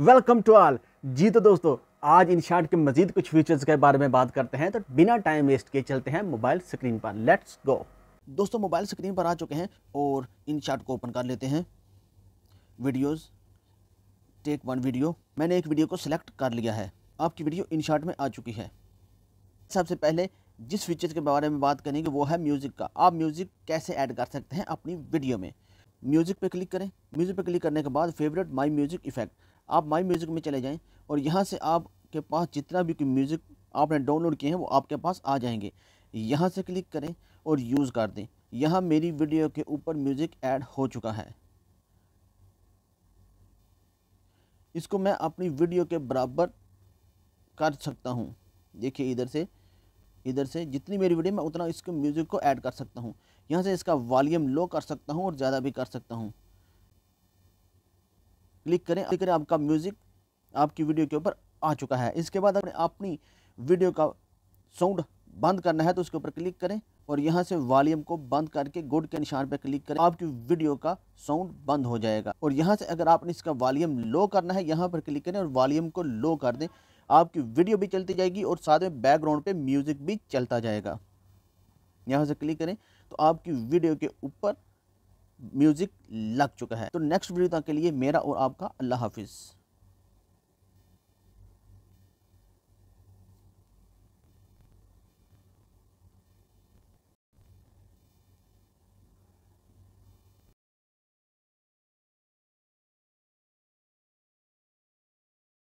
Welcome to all. जी तो दोस्तों, आज इनशॉट के मजीद कुछ फीचर्स के बारे में बात करते हैं, तो बिना टाइम वेस्ट किए चलते हैं मोबाइल स्क्रीन पर। Let's go. दोस्तों, मोबाइल स्क्रीन पर आ चुके हैं और इनशॉट को ओपन कर लेते हैं। Videos, take one video. मैंने एक वीडियो को सिलेक्ट कर लिया है। आपकी वीडियो इनशॉट में आ चुकी है। सबसे पहले जिस फीचर्स के बारे में बात करेंगे वो है म्यूज़िक का। आप म्यूज़िक कैसे ऐड कर सकते हैं अपनी वीडियो में। म्यूज़िक पे क्लिक करें। म्यूज़िक पे क्लिक करने के बाद फेवरेट माय म्यूज़िक इफ़ेक्ट, आप माय म्यूज़िक में चले जाएं और यहाँ से आपके पास जितना भी म्यूज़िक आपने डाउनलोड किए हैं वो आपके पास आ जाएंगे। यहाँ से क्लिक करें और यूज़ कर दें। यहाँ मेरी वीडियो के ऊपर म्यूज़िक ऐड हो चुका है। इसको मैं अपनी वीडियो के बराबर कर सकता हूँ। देखिए, इधर से जितनी मेरी वीडियो मैं उतना इसके म्यूज़िक को ऐड कर सकता हूँ। यहाँ से इसका वॉल्यूम लो कर सकता हूँ और ज़्यादा भी कर सकता हूँ। क्लिक करें, आपका म्यूज़िक आपकी वीडियो के ऊपर आ चुका है। इसके बाद आपने अपनी वीडियो का साउंड बंद करना है तो उसके ऊपर क्लिक करें और यहाँ से वॉल्यूम को बंद करके गुड के निशान पर क्लिक करें। आपकी वीडियो का साउंड बंद हो जाएगा। और यहाँ से अगर आपने इसका वॉल्यूम लो करना है, यहाँ पर क्लिक करें और वॉल्यूम को लो कर दें। आपकी वीडियो भी चलती जाएगी और साथ में बैकग्राउंड पे म्यूज़िक भी चलता जाएगा। यहाँ से क्लिक करें तो आपकी वीडियो के ऊपर म्यूज़िक लग चुका है। तो नेक्स्ट वीडियो तक के लिए मेरा और आपका अल्लाह हाफिज़।